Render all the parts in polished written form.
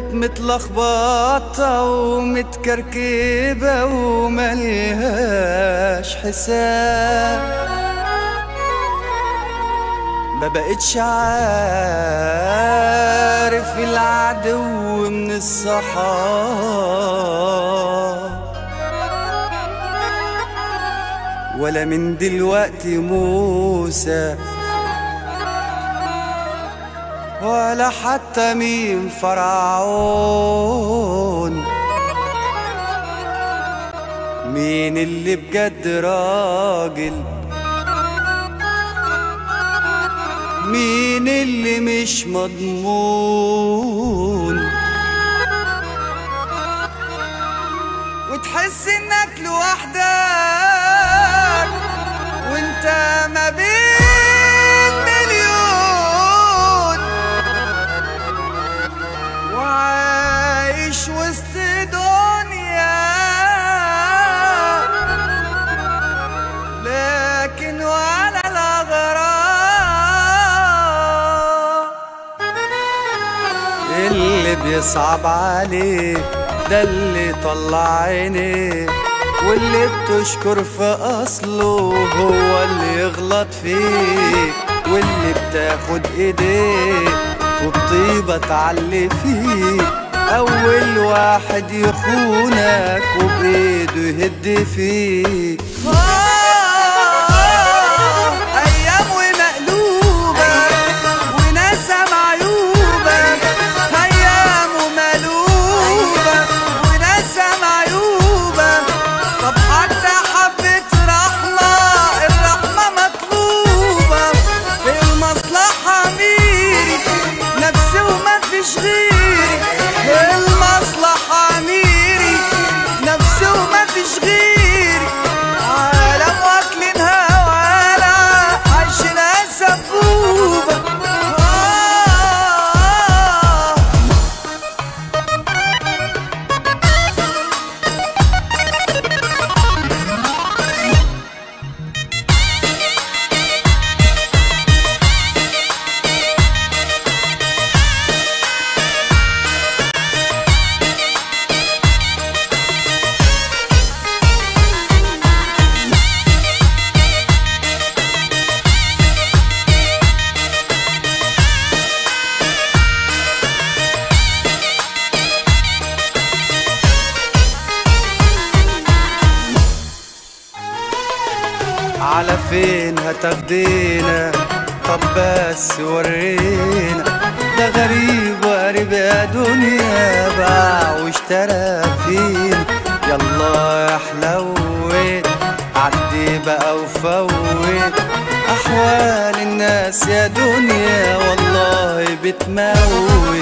بقيت متلخبطة ومتكركبة وملهاش حساب، ما بقتش عارف العدو من الصحاب، ولا من دلوقتي موسى ولا حتى مين فرعون. مين اللي بجد راجل، مين اللي مش مضمون، وتحس انك لوحدك وانت ما بين مليون، وعايش وسط دنيا لكن ولا الأغراب. اللي بيصعب عليه ده اللي طلع عينيه، واللي بتشكر في أصله هو اللي يغلط فيه، واللي بتاخد إيديه وبطيبة تعلي فيه، أول واحد يخونك وبإيده يهد فيه. على فين هتاخدينا؟ طب بس ورينا، ده غريب وقريب يا دنيا باع واشترى فينا. يلا يا حلوين عدي بقى وفوت احوال الناس يا دنيا والله بتموت.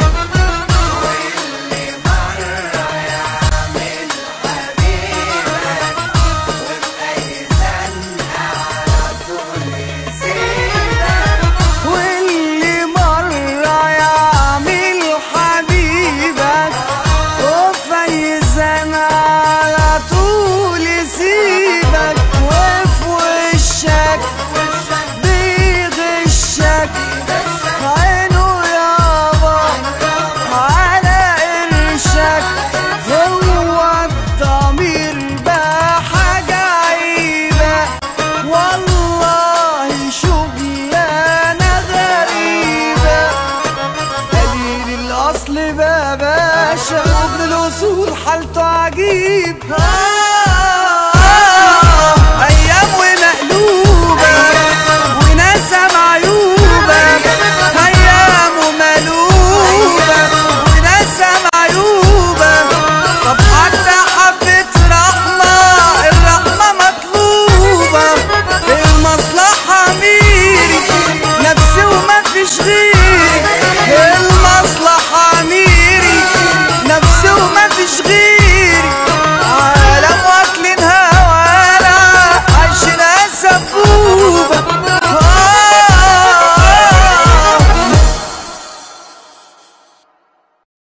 باشا ابن الاصول حالته عجيب.